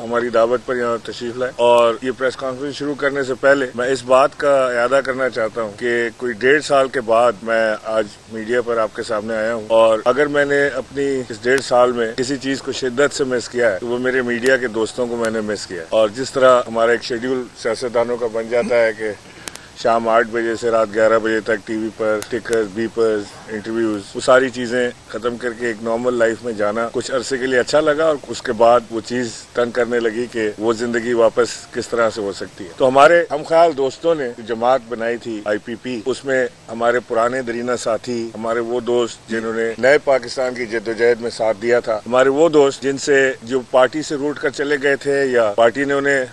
हमारी दावत पर यहाँ तशरीफ लाए। और ये प्रेस कॉन्फ्रेंस शुरू करने से पहले मैं इस बात का याद करना चाहता हूँ कि कोई 1.5 साल के बाद मैं आज मीडिया पर आपके सामने आया हूँ, और अगर मैंने अपनी इस 1.5 साल में किसी चीज को शिद्दत से मिस किया है तो वो मेरे मीडिया के दोस्तों को मैंने मिस किया। और जिस तरह हमारा एक शेड्यूल सियासतदानों का बन जाता है कि शाम 8 बजे से रात 11 बजे तक टीवी पर स्टिकर्स, बीपर्स, इंटरव्यूज, वो सारी चीज़ें ख़त्म करके एक नॉर्मल लाइफ में जाना कुछ अरसे के लिए अच्छा लगा, और उसके बाद वो चीज़ तंग करने लगी कि वो ज़िंदगी वापस किस तरह से हो सकती है। तो हमारे हमख्याल दोस्तों ने जमात बनाई थी IPP, उसमें हमारे पुराने दरीना साथी, हमारे वो दोस्त जिन्होंने नए पाकिस्तान की जद्दोजहद में साथ दिया था, हमारे वो दोस्त जिनसे जो पार्टी से रूट कर चले गए थे या पार्टी ने उन्हें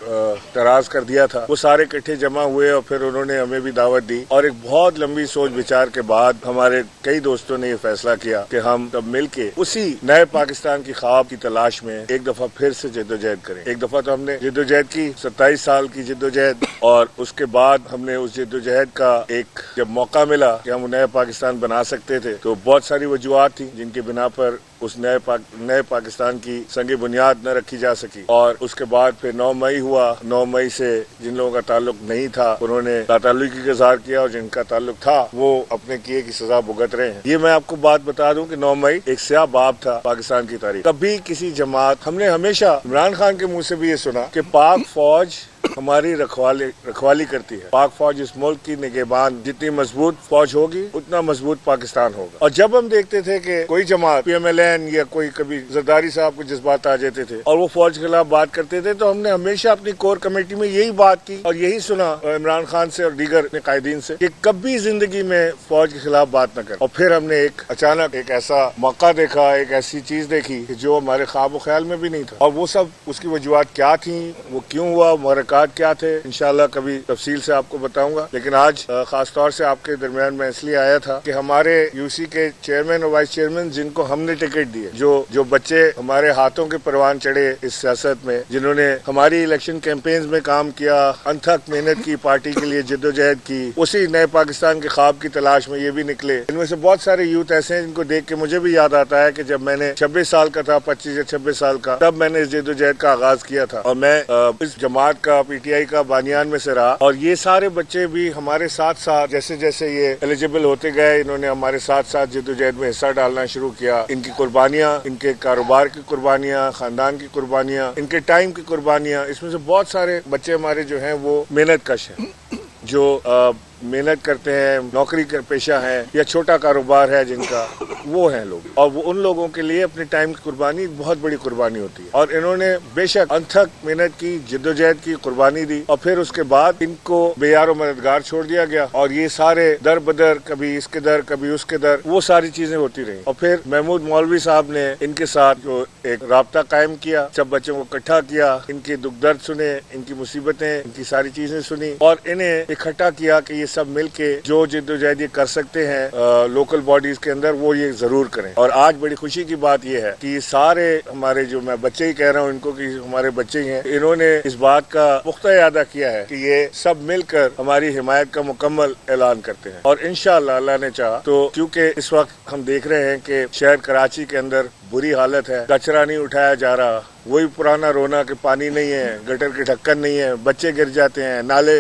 तराज कर दिया था, वो सारे इकट्ठे जमा हुए और फिर उन्होंने हमें भी दावत दी। और एक बहुत लंबी सोच विचार के बाद हमारे कई दोस्तों ने ये फैसला किया कि हम सब मिलके उसी नए पाकिस्तान की ख्वाब की तलाश में एक दफा फिर से जिद्दोजहद करें। एक दफा तो हमने जिद्दोजहद की 27 साल की जिद्दोजहद, और उसके बाद हमने उस जिद्दोजहद का एक जब मौका मिला कि हम नया पाकिस्तान बना सकते थे तो बहुत सारी वजूहत थी जिनके बिना पर उस नए पाकिस्तान की संगे बुनियाद न रखी जा सकी। और उसके बाद फिर 9 मई हुआ। 9 मई से जिन लोगों का ताल्लुक नहीं था उन्होंने ताल्लुकी का इजहार किया, और जिनका ताल्लुक था वो अपने किए की सजा भुगत रहे हैं। ये मैं आपको बात बता दूं कि 9 मई एक स्याह बाब था पाकिस्तान की तारीख। कभी किसी जमात, हमने हमेशा इमरान खान के मुंह से भी ये सुना कि पाक फौज हमारी रखवाली करती है, पाक फौज इस मुल्क की निगहबान, जितनी मजबूत फौज होगी उतना मजबूत पाकिस्तान होगा। और जब हम देखते थे कि कोई जमात PML-N या कोई कभी जरदारी साहब को जज्बात आ जाते थे और वो फौज के खिलाफ बात करते थे, तो हमने हमेशा अपनी कोर कमेटी में यही बात की और यही सुना इमरान खान से और दीगर कायदीन से कि कभी जिंदगी में फौज के खिलाफ बात न करें। और फिर हमने एक अचानक एक ऐसा मौका देखा, एक ऐसी चीज देखी जो हमारे ख्वाब ख्याल में भी नहीं था। और वो सब उसकी वजूहत क्या थी, वो क्यों हुआ, क्या थे, इंशाल्लाह कभी तफसील से आपको बताऊंगा। लेकिन आज खास तौर से आपके दरमियान मैं इसलिए आया था कि हमारे यूसी के चेयरमैन और वाइस चेयरमैन जिनको हमने टिकट दिए, जो बच्चे हमारे हाथों के परवान चढ़े इस सियासत में, जिन्होंने हमारी इलेक्शन कैंपेन्स में काम किया, अनथक मेहनत की, पार्टी के लिए जिद्दोजहद की, उसी नए पाकिस्तान के ख्वाब की तलाश में ये भी निकले। इनमें से बहुत सारे यूथ ऐसे हैं जिनको देख के मुझे भी याद आता है कि जब मैंने 26 साल का था, 25 या 26 साल का, तब मैंने इस जिद्दोजहद का आगाज किया था। और मैं इस जमात का PTI का बानियान में से रहा, और ये सारे बच्चे भी हमारे साथ साथ जैसे जैसे ये एलिजिबल होते गए इन्होंने हमारे साथ साथ जिद्दोजहद में हिस्सा डालना शुरू किया। इनकी कुर्बानियां, इनके कारोबार की कुर्बानियां, खानदान की कुर्बानियां, इनके टाइम की कुर्बानियां, इसमें से बहुत सारे बच्चे हमारे जो हैं वो मेहनत कश हैं, जो मेहनत करते हैं, नौकरी का पेशा है या छोटा कारोबार है जिनका, वो हैं लोग। और वो उन लोगों के लिए अपने टाइम की कुर्बानी बहुत बड़ी कुर्बानी होती है, और इन्होंने बेशक अनथक मेहनत की, जिद्दोजहद की, कुर्बानी दी, और फिर उसके बाद इनको बेयार और मददगार छोड़ दिया गया। और ये सारे दर बदर, कभी इसके दर, कभी उसके दर, वो सारी चीजें होती रही। और फिर महमूद मौलवी साहब ने इनके साथ जो एक राब्ता कायम किया, सब बच्चों को इकट्ठा किया, इनके दुख दर्द सुने, इनकी मुसीबतें, इनकी सारी चीजें सुनी, और इन्हें इकट्ठा किया कि सब मिलके जो जिद्दोजहद ये कर सकते हैं लोकल बॉडीज के अंदर वो ये जरूर करें। और आज बड़ी खुशी की बात ये है कि सारे हमारे जो, मैं बच्चे ही कह रहा हूँ इनको कि हमारे बच्चे ही हैं, इन्होंने इस बात का पुख्ता इरादा किया है कि ये सब मिलकर हमारी हिमायत का मुकम्मल ऐलान करते हैं। और इंशाअल्लाह, अल्लाह ने चाहा तो, क्योंकि इस वक्त हम देख रहे हैं कि शहर कराची के अंदर बुरी हालत है, कचरा नहीं उठाया जा रहा, वही पुराना रोना कि पानी नहीं है, गटर की ढक्कन नहीं है, बच्चे गिर जाते हैं, नाले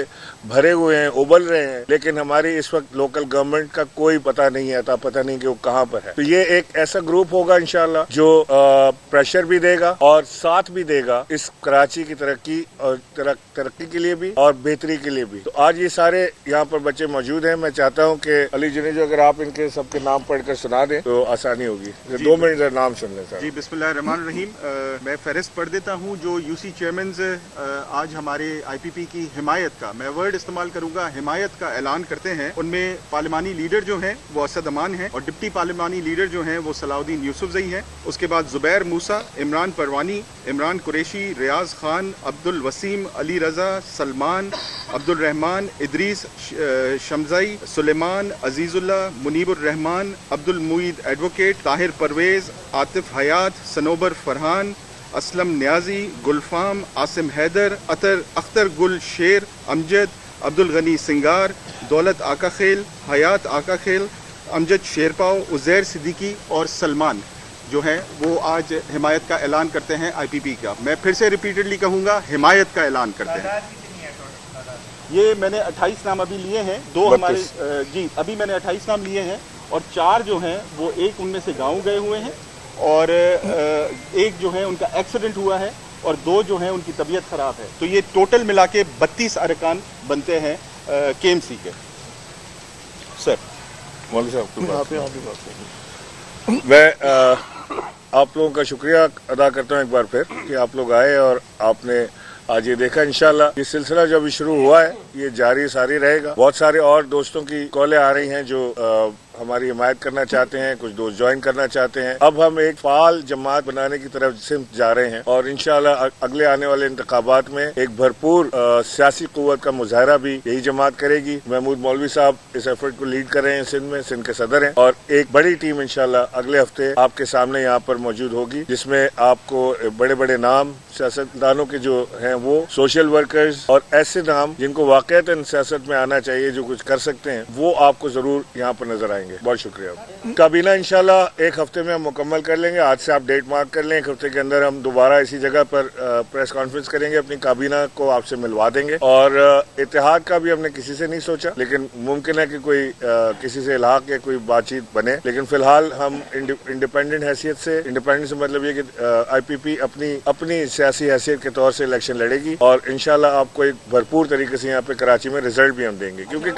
भरे हुए हैं, उबल रहे हैं, लेकिन हमारी इस वक्त लोकल गवर्नमेंट का कोई पता नहीं है, पता नहीं कि वो कहाँ पर है। तो ये एक ऐसा ग्रुप होगा इंशाल्लाह जो प्रेशर भी देगा और साथ भी देगा इस कराची की तरक्की और तरक्की के लिए भी और बेहतरी के लिए भी। तो आज ये सारे यहाँ पर बच्चे मौजूद हैं। मैं चाहता हूँ कि अली जुनेजो, अगर आप इनके सबके नाम पढ़कर सुना दें तो आसानी होगी। 2 मिनट नाम सुन लें। जी, बिस्मिल्लाहिर्रहमानिर्रहीम। मैं फहरिस्त पढ़ देता हूँ जो यूसी चेयरमैन आज हमारे IPP की हिमायत का, मैं वर्ड इस्तेमाल करूँगा, हिमायत का ऐलान करते हैं। उनमें पार्लिमानी लीडर जो हैं वो असद अमान हैं, और डिप्टी पार्लिमानी लीडर जो हैं वो सलाउद्दीन यूसुफजई हैं। उसके बाद जुबैर मूसा, इमरान परवानी, इमरान कुरैशी, रियाज खान, अब्दुल वसीम, अली रजा, सलमान अब्दुलरहमान, इदरीस शमजाई, सुलेमान, अजीजुल्ला, मुनीब उर रहमान, अब्दुल मोईद एडवोकेट, ताहिर परवेज़, आतिफ हयात, सनोबर फरहान, असलम न्याजी, गुलफाम, आसिम हैदर, अख्तर गुल शेर, अमजद, अब्दुल गनी सिंगार, दौलत आका खेल, हयात आका खेल, अमजद शेरपाओ, उजैर सिद्दीकी और सलमान। जो हैं वो आज हिमायत का ऐलान करते हैं आईपीपी का। मैं फिर से रिपीटेडली कहूँगा, हिमायत का ऐलान करते हैं। ये मैंने 28 नाम अभी लिए हैं, दो हमारे जी अभी मैंने 28 नाम लिए हैं और चार जो हैं वो एक उनमें से गांव गए हुए हैं और एक जो है उनका एक्सीडेंट हुआ है और दो जो हैं उनकी तबीयत ख़राब है। तो ये टोटल मिला के 32 अरकान बनते हैं केएमसी के। सर मौलवी साहब मैं आप लोगों का शुक्रिया अदा करता हूँ एक बार फिर कि आप लोग आए और आपने आज ये देखा। इंशाल्लाह ये सिलसिला जो अभी शुरू हुआ है ये जारी सारी रहेगा। बहुत सारे और दोस्तों की कॉलें आ रही हैं जो हमारी हिमायत करना चाहते हैं, कुछ दोस्त ज्वाइन करना चाहते हैं। अब हम एक फाल जमात बनाने की तरफ सिमत जा रहे हैं और इंशाल्लाह अगले आने वाले इंतखाबात में एक भरपूर सियासी कुव्वत का मुजाहरा भी यही जमात करेगी। महमूद मौलवी साहब इस एफर्ट को लीड कर रहे हैं सिंध में, सिंध के सदर हैं और एक बड़ी टीम इंशाल्लाह अगले हफ्ते आपके सामने यहाँ पर मौजूद होगी जिसमें आपको बड़े बड़े नाम सियासतदानों के जो हैं वो सोशल वर्कर्स और ऐसे नाम जिनको वाकईतन सियासत में आना चाहिए, जो कुछ कर सकते हैं, वो आपको जरूर यहाँ पर नजर आएंगे। बहुत शुक्रिया। काबीना इंशाल्लाह एक हफ्ते में हम मुकम्मल कर लेंगे। आज से आप डेट मार्क कर लें, एक हफ्ते के अंदर हम दोबारा इसी जगह पर प्रेस कॉन्फ्रेंस करेंगे, अपनी काबीना को आपसे मिलवा देंगे। और इतिहाद का भी हमने किसी से नहीं सोचा, लेकिन मुमकिन है कि कोई किसी से इलाक या कोई बातचीत बने, लेकिन फिलहाल हम इंडिपेंडेंट हैसियत से, इंडिपेंडेंट से मतलब ये कि IPP अपनी सियासी हैसियत के तौर से इलेक्शन लड़ेगी और इंशाल्लाह आपको एक भरपूर तरीके से यहाँ पे कराची में रिजल्ट भी हम देंगे। क्योंकि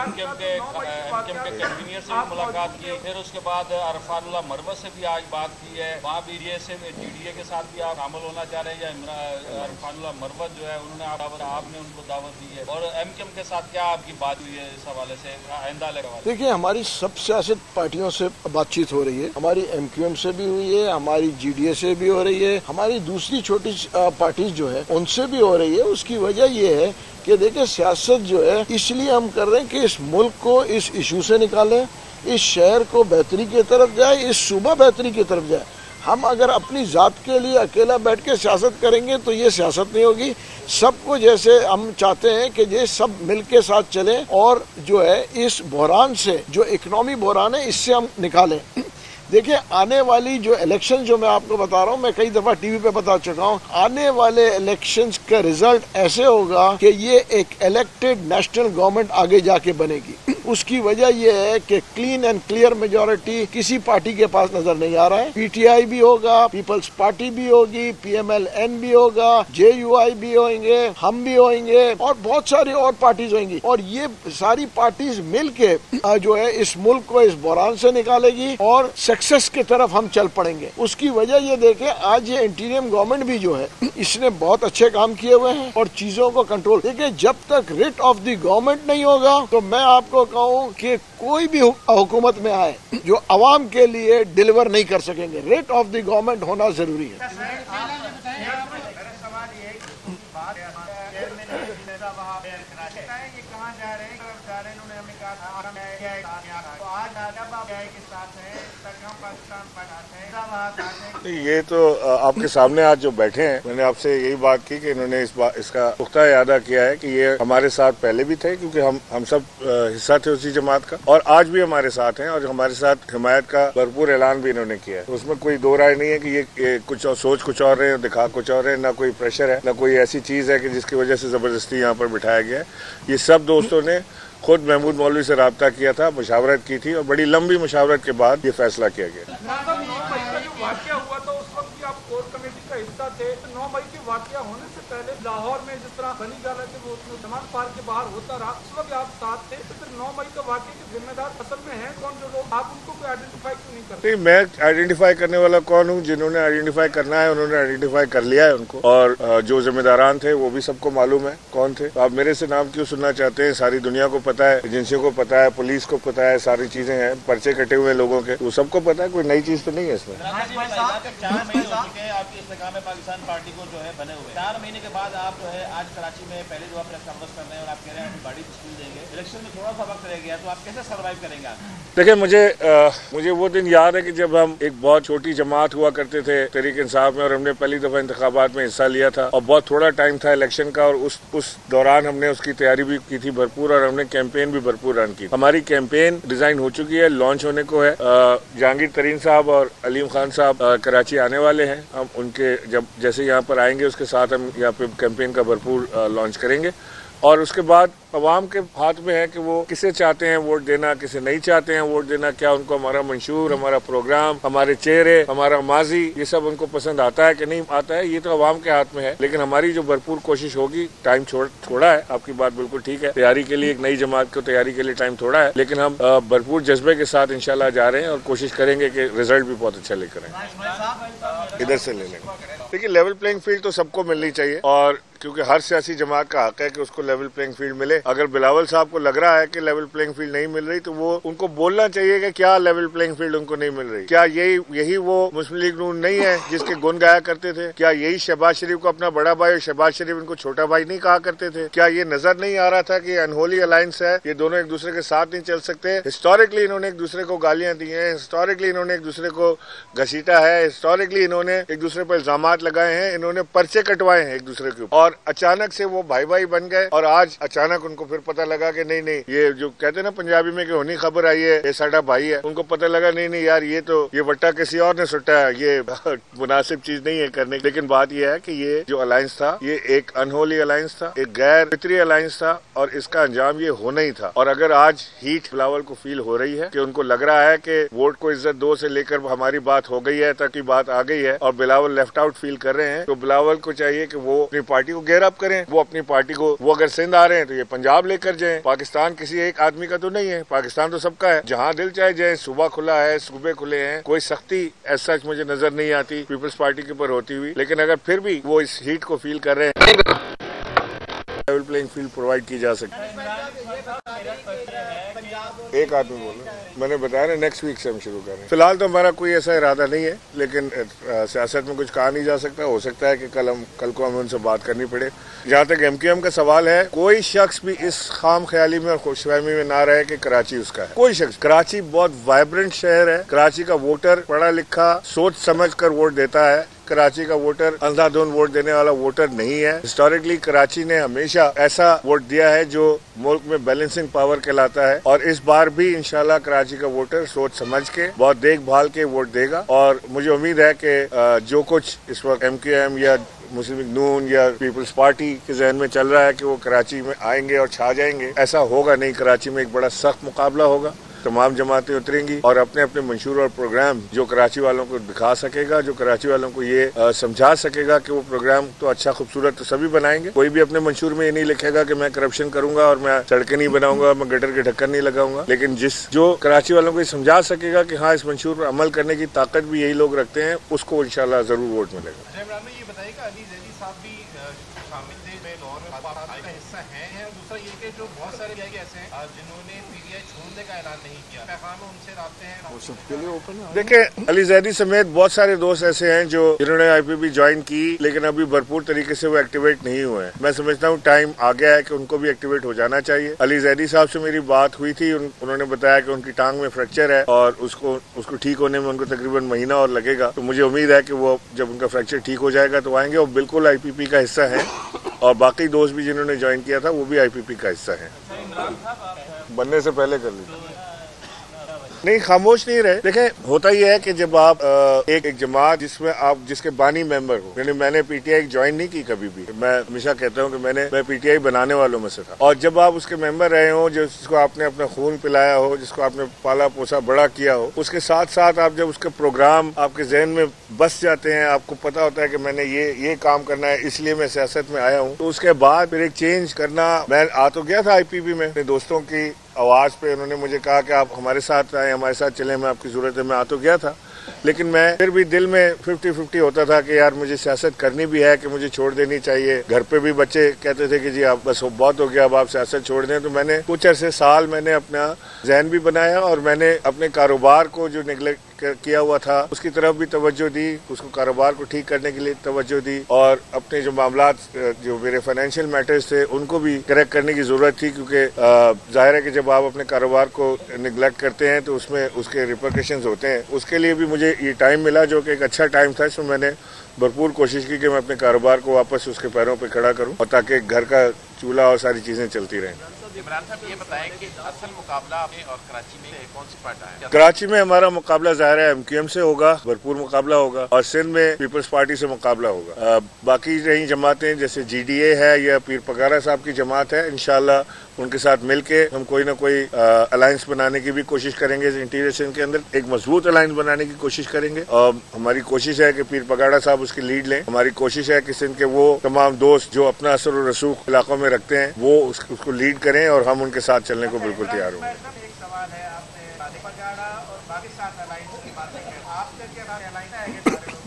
MQM के कन्वीनियर से मुलाकात की, फिर उसके बाद अरफानुल्लाह मरवत से भी आज बात की है, वहाँ भी GDA के साथ भी आप शामिल होना चाह रहे हैं या अरफानुल्लाह मरवत जो है उन्होंने आपने उनको दावत दी है और MQM के साथ क्या आपकी बात हुई है इस हवाले से? आइंदा लगा देखिए, हमारी सब सियासत पार्टियों से बातचीत हो रही है, हमारी MQM से भी हुई है, हमारी GDA से भी हो रही है, हमारी दूसरी छोटी पार्टीज जो है उनसे भी हो रही है। उसकी वजह ये है कि देखिए सियासत जो है इसलिए हम कर रहे हैं कि इस मुल्क को इस इशू से निकालें, इस शहर को बेहतरी की तरफ जाए, इस सूबा बेहतरी की तरफ जाए। हम अगर अपनी ज़ात के लिए अकेला बैठ के सियासत करेंगे तो ये सियासत नहीं होगी। सबको जैसे हम चाहते हैं कि ये सब मिल के साथ चलें और जो है इस बहरान से, जो इकनॉमी बहरान है, इससे हम निकालें। देखिए आने वाली जो इलेक्शन, जो मैं आपको बता रहा हूँ, मैं कई दफ़ा टीवी पे बता चुका हूँ, आने वाले इलेक्शंस का रिजल्ट ऐसे होगा कि ये एक इलेक्टेड नेशनल गवर्नमेंट आगे जाके बनेगी। उसकी वजह यह है कि क्लीन एंड क्लियर मेजॉरिटी किसी पार्टी के पास नजर नहीं आ रहा है। PTI भी होगा, पीपल्स पार्टी भी होगी, PML-N भी होगा, JUI भी होंगे, हम भी होंगे और बहुत सारी और पार्टीज होंगी और ये सारी पार्टीज मिलके जो है इस मुल्क को इस बहरान से निकालेगी और सक्सेस की तरफ हम चल पड़ेंगे। उसकी वजह ये देखे आज ये इंटीरियम गवर्नमेंट भी जो है इसने बहुत अच्छे काम किए हुए हैं और चीजों को कंट्रोल। देखिए जब तक रिट ऑफ द गवर्नमेंट नहीं होगा तो मैं आपको कि कोई भी हुकूमत में आए जो आवाम के लिए डिलीवर नहीं कर सकेंगे। रेट ऑफ द गवर्नमेंट होना जरूरी है। ये तो आपके सामने आज जो बैठे हैं, मैंने आपसे यही बात की कि इन्होंने इसका पुख्ता इरादा किया है कि ये हमारे साथ पहले भी थे क्योंकि हम सब हिस्सा थे उसी जमात का और आज भी हमारे साथ हैं और हमारे साथ हिमायत का भरपूर ऐलान भी इन्होंने किया है। तो उसमें कोई दो राय नहीं है कि ये कुछ और सोच कुछ और रहे हैं, दिखा कुछ और रहे हैं। ना कोई प्रेशर है, ना कोई ऐसी चीज़ है कि जिसकी वजह से ज़बरदस्ती यहाँ पर बिठाया गया है। ये सब दोस्तों ने खुद महमूद मौलवी से रब्ता किया था, मुशावरत की थी और बड़ी लंबी मुशावरत के बाद ये फैसला किया गया। वाकया हुआ तो उस वक्त भी आप कोर कमेटी का हिस्सा थे, तो 9 मई के वाकया होने से पहले लाहौर में जिस तरह बनी गाला के वो जमान पार्क के बाहर होता रहा, उस वक्त आप साथ थे, तो फिर 9 मई का वाकया के जिम्मेदार असल में हैं कौन? जो लोग आप उनको कोई आइडेंटिफाई क्यों नहीं करते? मैं आइडेंटिफाई करने वाला कौन हूँ? जिन्होंने आइडेंटिफाई करना है उन्होंने आइडेंटिफाई कर लिया है उनको और जो जिम्मेदारान थे वो भी सबको मालूम है कौन थे। आप मेरे से नाम क्यों सुनना चाहते हैं? सारी दुनिया को पता है, एजेंसियों को पता है, पुलिस को पता है, सारी चीजें हैं, पर्चे कटे हुए लोगों के, वो सबको पता है, कोई नई चीज तो नहीं है इसमें। काम पाकिस्तान पार्टी को जो है बने हुए 4 महीने के बाद आप जो है आज कराची में पहले जो आप प्रेस कॉन्फ्रेंस कर रहे हैं और आप कह रहे हैं हम बड़ी तस्वीर देंगे, इलेक्शन में थोड़ा सा वक्त रह गया, तो आप कैसे सर्वाइव करेंगे आप? देखिए मुझे वो दिन याद है कि जब हम एक बहुत छोटी जमात हुआ करते थे तहरीक इंसाफ में और हमने पहली दफा इंतखाबात में हिस्सा लिया था और बहुत थोड़ा टाइम था इलेक्शन का और उस दौरान हमने उसकी तैयारी भी की थी भरपूर और हमने कैंपेन भी भरपूर रन की। हमारी कैंपेन डिजाइन हो चुकी है, लॉन्च होने को है। जहांगीर तरीन साहब और अलीम खान साहब कराची आने वाले हैं, हम उनके जब जैसे यहाँ पर आएंगे उसके साथ हम यहाँ पे कैंपेन का भरपूर लॉन्च करेंगे और उसके बाद अवाम के हाथ में है कि वो किसे चाहते हैं वोट देना, किसे नहीं चाहते हैं वोट देना, क्या उनको हमारा मंशूर, हमारा प्रोग्राम, हमारे चेहरे, हमारा माजी ये सब उनको पसंद आता है कि नहीं आता है, ये तो अवाम के हाथ में है। लेकिन हमारी जो भरपूर कोशिश होगी, टाइम थोड़ा है, आपकी बात बिल्कुल ठीक है, तैयारी के लिए एक नई जमात को तैयारी के लिए टाइम थोड़ा है, लेकिन हम भरपूर जज्बे के साथ इंशाल्लाह जा रहे हैं और कोशिश करेंगे कि रिजल्ट भी बहुत अच्छा लेकर आए। इधर से ले लेंगे, देखिए लेवल प्लेइंग फील्ड तो सबको मिलनी चाहिए और क्योंकि हर सियासी जमात का हक है कि उसको लेवल प्लेइंग फील्ड मिले। अगर बिलावल साहब को लग रहा है कि लेवल प्लेइंग फील्ड नहीं मिल रही तो वो उनको बोलना चाहिए कि क्या लेवल प्लेइंग फील्ड उनको नहीं मिल रही, क्या यही वो मुस्लिम लीग नून नहीं है जिसके गुण गाया करते थे, क्या यही शहबाज शरीफ को अपना बड़ा भाई और शहबाज शरीफ इनको छोटा भाई नहीं कहा करते थे, क्या ये नजर नहीं आ रहा था कि अनहोली अलायंस है, ये दोनों एक दूसरे के साथ नहीं चल सकते। हिस्टोरिकली इन्होंने एक दूसरे को गालियां दी हैं, हिस्टोरिकली इन्होंने एक दूसरे को घसीटा है, हिस्टोरिकली इन्होंने एक दूसरे पर इल्जाम लगाए हैं, इन्होंने पर्चे कटवाए हैं एक दूसरे के ऊपर और अचानक से वो भाई भाई बन गए और आज अचानक उनको फिर पता लगा कि नहीं ये जो कहते हैं ना पंजाबी में कि होनी खबर आई है ये साडा भाई है, उनको पता लगा नहीं यार ये वट्टा किसी और ने सुट्टा है, ये मुनासिब चीज नहीं है करने। लेकिन बात ये है कि ये जो अलायंस था ये एक अनहोली अलायंस था, एक गैर फितरी अलायंस था और इसका अंजाम ये होना ही था। और अगर आज हीट बिलावल को फील हो रही है कि उनको लग रहा है कि वोट को इज्जत दो से लेकर हमारी बात हो गई है तक की बात आ गई है और बिलावल लेफ्ट आउट फील कर रहे हैं, तो बिलावल को चाहिए कि वो अपनी पार्टी को गेयर अप करें, वो अपनी पार्टी को, वो अगर सिंध आ रहे हैं तो ये पंजाब लेकर जाएं। पाकिस्तान किसी एक आदमी का तो नहीं है, पाकिस्तान तो सबका है, जहां दिल चाहे जाए, सूबा खुला है, सूबे खुले हैं, कोई सख्ती ऐसा मुझे नजर नहीं आती पीपल्स पार्टी के ऊपर होती हुई। लेकिन अगर फिर भी वो इस हीट को फील कर रहे हैं, लेवल प्लेइंग फील्ड प्रोवाइड की जा सकती। एक आदमी बोलो, मैंने बताया ना नेक्स्ट वीक से हम शुरू करें। फिलहाल तो हमारा कोई ऐसा इरादा नहीं है, लेकिन सियासत में कुछ कहा नहीं जा सकता, हो सकता है कि कल को हमें उनसे बात करनी पड़े। जहाँ तक MQM का सवाल है, कोई शख्स भी इस खाम ख्याली में और खुशफहमी में ना रहे कि कराची उसका है, कोई शख्स। कराची बहुत वाइब्रेंट शहर है, कराची का वोटर पढ़ा लिखा सोच समझ कर वोट देता है, कराची का वोटर अंधाधुन वोट देने वाला वोटर नहीं है। हिस्टोरिकली कराची ने हमेशा ऐसा वोट दिया है जो मुल्क में बैलेंसिंग पावर कहलाता है और इस बार भी इंशाल्लाह कराची का वोटर सोच समझ के बहुत देखभाल के वोट देगा और मुझे उम्मीद है कि जो कुछ इस वक्त MQM या मुस्लिम लीग नून या पीपल्स पार्टी के जहन में चल रहा है कि वो कराची में आएंगे और छा जाएंगे, ऐसा होगा नहीं। कराची में एक बड़ा सख्त मुकाबला होगा, तमाम जमातें उतरेंगी और अपने अपने मंशूर और प्रोग्राम जो कराची वालों को दिखा सकेगा, जो कराची वालों को ये समझा सकेगा कि वो प्रोग्राम तो अच्छा खूबसूरत तो सभी बनाएंगे, कोई भी अपने मंशूर में ये नहीं लिखेगा कि मैं करप्शन करूंगा और मैं सड़कें नहीं बनाऊंगा, मैं गटर के ढक्कन नहीं लगाऊंगा। लेकिन जो कराची वालों को ये समझा सकेगा कि हाँ इस मंशूर पर अमल करने की ताकत भी यही लोग रखते हैं, उसको इंशाल्लाह जरूर वोट मिलेगा। ये बताइए कि अली जैदी साहब भी हिस्सा है और दूसरा ये कि जो बहुत सारे ऐसे हैं जिन्होंने पीटीआई छोड़ने का ऐलान नहीं किया, पैगाम उनसे रास्ते हैं, वो सबके लिए ओपन है। देखिए अली जैदी समेत बहुत सारे दोस्त ऐसे हैं जिन्होंने IPP ज्वाइन की लेकिन अभी भरपूर तरीके से वो एक्टिवेट नहीं हुए हैं। मैं समझता हूँ टाइम आ गया है कि उनको भी एक्टिवेट हो जाना चाहिए। अली जैदी साहब से मेरी बात हुई थी, उन्होंने बताया कि उनकी टांग में फ्रैक्चर है और उसको ठीक होने में उनको तकरीबन महीना और लगेगा, तो मुझे उम्मीद है कि वो जब उनका फ्रैक्चर ठीक हो जाएगा तो आएंगे और बिल्कुल IPP का हिस्सा है और बाकी दोस्त भी जिन्होंने ज्वाइन किया था वो भी IPP का हिस्सा है। बनने से पहले कर लीजिए, नहीं खामोश नहीं रहे। देखें होता ही है कि जब आप एक जमात जिसमें आप जिसके बानी मेंबर हो, यानी मैंने PTI ज्वाइन नहीं की कभी भी, मैं हमेशा कहता हूँ कि मैं PTI बनाने वालों में से था और जब आप उसके मेंबर रहे हो, जिसको आपने अपना खून पिलाया हो, जिसको आपने पाला पोसा बड़ा किया हो, उसके साथ साथ आप जब उसके प्रोग्राम आपके जहन में बस जाते हैं, आपको पता होता है कि मैंने ये काम करना है इसलिए मैं सियासत में आया हूँ, तो उसके बाद फिर एक चेंज करना। मैं आ तो गया था IPP में, अपने दोस्तों की आवाज़ पे उन्होंने मुझे कहा कि आप हमारे साथ आए, हमारे साथ चलें, मैं आपकी ज़रूरत है, मैं आ तो गया था लेकिन मैं फिर भी दिल में 50-50 होता था कि यार मुझे सियासत करनी भी है कि मुझे छोड़ देनी चाहिए। घर पे भी बच्चे कहते थे कि जी आप बस बहुत हो गया, अब आप सियासत छोड़ दें। तो मैंने कुछ अरसे साल मैंने अपना जहन भी बनाया और मैंने अपने कारोबार को जो निगलेक्ट किया हुआ था उसकी तरफ भी तवज्जो दी, उसको कारोबार को ठीक करने के लिए तवज्जो दी और अपने जो मामलात जो मेरे फाइनेंशियल मैटर्स थे उनको भी करेक्ट करने की जरूरत थी, क्योंकि जाहिर है कि जब आप अपने कारोबार को निगलेक्ट करते हैं तो उसमें उसके रिपरकशंस होते हैं। उसके लिए भी मुझे ये टाइम मिला जो कि एक अच्छा टाइम था, इसमें मैंने भरपूर कोशिश की कि मैं अपने कारोबार को वापस उसके पैरों पर खड़ा करूँ और ताकि घर का चूल्हा और सारी चीजें चलती रहें। इमरान साहब ये बताएं कि असल मुकाबला आपने और कराची में कौन सी पार्टी है? कराची में हमारा मुकाबला जाहिर है MQM से होगा, भरपूर मुकाबला होगा और सिंध में पीपल्स पार्टी से मुकाबला होगा। बाकी रही जमातें जैसे GDA है या पीर पगारा साहब की जमात है, इंशाल्लाह उनके साथ मिलके हम कोई ना कोई अलायंस बनाने की भी कोशिश करेंगे। इंटीरियर सिंध के अंदर एक मजबूत अलायंस बनाने की कोशिश करेंगे और हमारी कोशिश है कि पीर पगाड़ा साहब उसकी लीड लें। हमारी कोशिश है कि सिंध के वो तमाम दोस्त जो अपना असर और रसूख इलाकों में रखते हैं वो उसको लीड करें और हम उनके साथ चलने को बिल्कुल तैयार होंगे।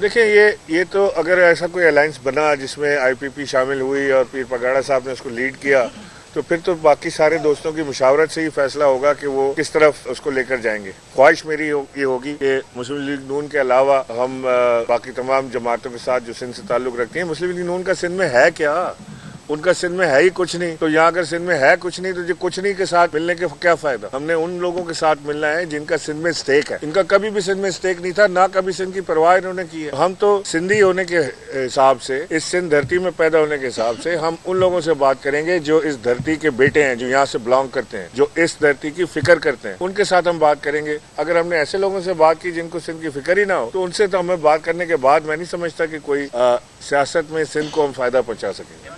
देखिए ये तो अगर ऐसा कोई अलायंस बना जिसमें IPP शामिल हुई और पीर पगाड़ा साहब ने उसको लीड किया तो फिर तो बाकी सारे दोस्तों की मुशावरत से ही फैसला होगा कि वो किस तरफ उसको लेकर जाएंगे। ख्वाहिश मेरी ये होगी कि मुस्लिम लीग नून के अलावा हम बाकी तमाम जमातों के साथ जो सिंध से ताल्लुक़ रखती हैं, मुस्लिम लीग नून का सिंध में है क्या? उनका सिंध में है ही कुछ नहीं। तो यहाँ अगर सिंध में है कुछ नहीं तो ये कुछ नहीं के साथ मिलने के क्या फायदा? हमने उन लोगों के साथ मिलना है जिनका सिंध में स्टेक है। इनका कभी भी सिंध में स्टेक नहीं था, ना कभी सिंध की परवाह इन्होंने की है। हम तो सिंधी होने के हिसाब से, इस सिंध धरती में पैदा होने के हिसाब से हम उन लोगों से बात करेंगे जो इस धरती के बेटे हैं, जो यहाँ से बिलोंग करते हैं, जो इस धरती की फिक्र करते हैं, उनके साथ हम बात करेंगे। अगर हमने ऐसे लोगों से बात की जिनको सिंध की फिक्र ही ना हो तो उनसे तो हमें बात करने के बाद मैं नहीं समझता कि कोई सियासत में सिंध को हम फायदा पहुँचा सकेंगे।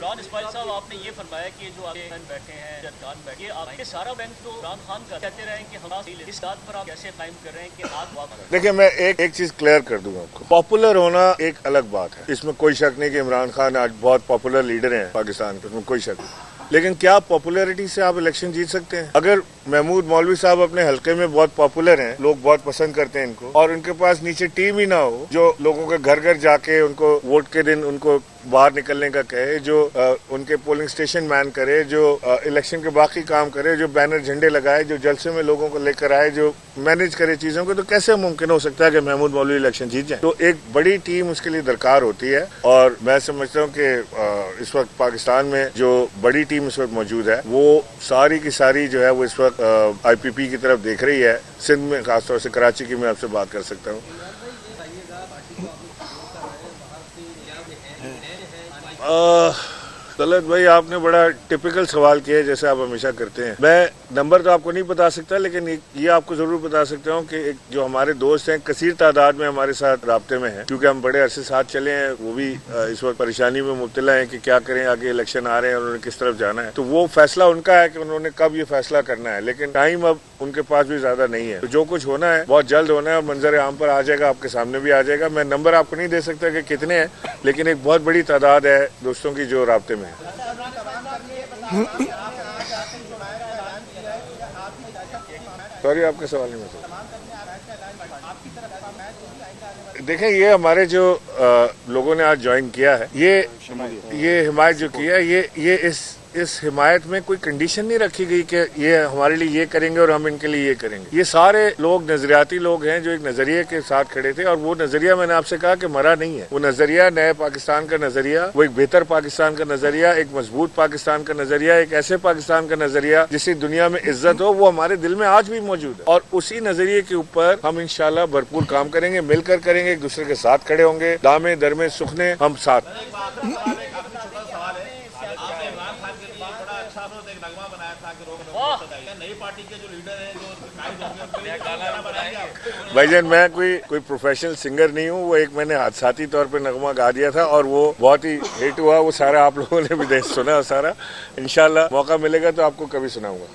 साहब आपने ये फरमाया कि जो आपके बैठे बैठे हैं, जदगान बैठे, आपके सारा बैंक तो इमरान खान का कहते रहे कि हम इस बात पर आप कैसे कायम कर रहे हैं कि आप वापस। देखिए मैं एक चीज क्लियर कर दूंगा आपको, पॉपुलर होना एक अलग बात है, इसमें कोई शक नहीं कि इमरान खान आज बहुत पॉपुलर लीडर हैं पाकिस्तान के, उसमें कोई शक नहीं। लेकिन क्या पॉपुलैरिटी से आप इलेक्शन जीत सकते हैं? अगर महमूद मौलवी साहब अपने हलके में बहुत पॉपुलर हैं, लोग बहुत पसंद करते हैं इनको, और उनके पास नीचे टीम ही ना हो जो लोगों के घर घर जाके उनको वोट के दिन उनको बाहर निकलने का कहे, जो उनके पोलिंग स्टेशन मैन करे, जो इलेक्शन के बाकी काम करे, जो बैनर झंडे लगाए, जो जलसे में लोगों को लेकर आए, जो मैनेज करे चीजों को, तो कैसे मुमकिन हो सकता है कि महमूद मौलवी इलेक्शन जीत जाए? तो एक बड़ी टीम उसके लिए दरकार होती है और मैं समझता हूँ कि इस वक्त पाकिस्तान में जो बड़ी टीम इस वक्त मौजूद है वो सारी की सारी जो है वो इस वक्त IPP की तरफ देख रही है। सिंध में खासतौर से कराची की मैं आपसे बात कर सकता हूँ। दलत भाई आपने बड़ा टिपिकल सवाल किया है जैसे आप हमेशा करते हैं। मैं नंबर तो आपको नहीं बता सकता लेकिन ये आपको ज़रूर बता सकता हूँ कि एक जो हमारे दोस्त हैं कसीर तादाद में हमारे साथ राब्ते में हैं, क्योंकि हम बड़े अरसे साथ चले हैं, वो भी इस वक्त परेशानी में मुब्तला हैं कि क्या करें, आगे इलेक्शन आ रहे हैं और उन्हें किस तरफ जाना है। तो वो फैसला उनका है कि उन्होंने कब ये फैसला करना है, लेकिन टाइम अब उनके पास भी ज़्यादा नहीं है। तो जो कुछ होना है बहुत जल्द होना है और मंजर आम पर आ जाएगा, आपके सामने भी आ जाएगा। मैं नंबर आपको नहीं दे सकता कि कितने हैं लेकिन एक बहुत बड़ी तादाद है दोस्तों की जो राब्ते में। सॉरी आपका सवाल नहीं मतलब। देखें ये हमारे जो लोगों ने आज ज्वाइन किया है, ये हिमायत जो की है, ये इस हिमायत में कोई कंडीशन नहीं रखी गई कि ये हमारे लिए ये करेंगे और हम इनके लिए ये करेंगे। ये सारे लोग नजरियाती लोग हैं जो एक नजरिए के साथ खड़े थे और वो नजरिया मैंने आपसे कहा कि मरा नहीं है। वो नजरिया नए पाकिस्तान का नजरिया, वो एक बेहतर पाकिस्तान का नजरिया, एक मजबूत पाकिस्तान का नजरिया, एक ऐसे पाकिस्तान का नजरिया जिससे दुनिया में इज्जत हो, वो हमारे दिल में आज भी मौजूद है और उसी नजरिए के ऊपर हम इंशाल्लाह भरपूर काम करेंगे, मिलकर करेंगे, एक दूसरे के साथ खड़े होंगे, दामे दरमे सुखने हम साथ। भाईजान मैं कोई प्रोफेशनल सिंगर नहीं हूँ, वो एक मैंने हादसाती तौर पे नगमा गा दिया था और वो बहुत ही हिट हुआ, वो सारा आप लोगों ने भी सुना सारा। इंशाल्लाह मौका मिलेगा तो आपको कभी सुनाऊंगा।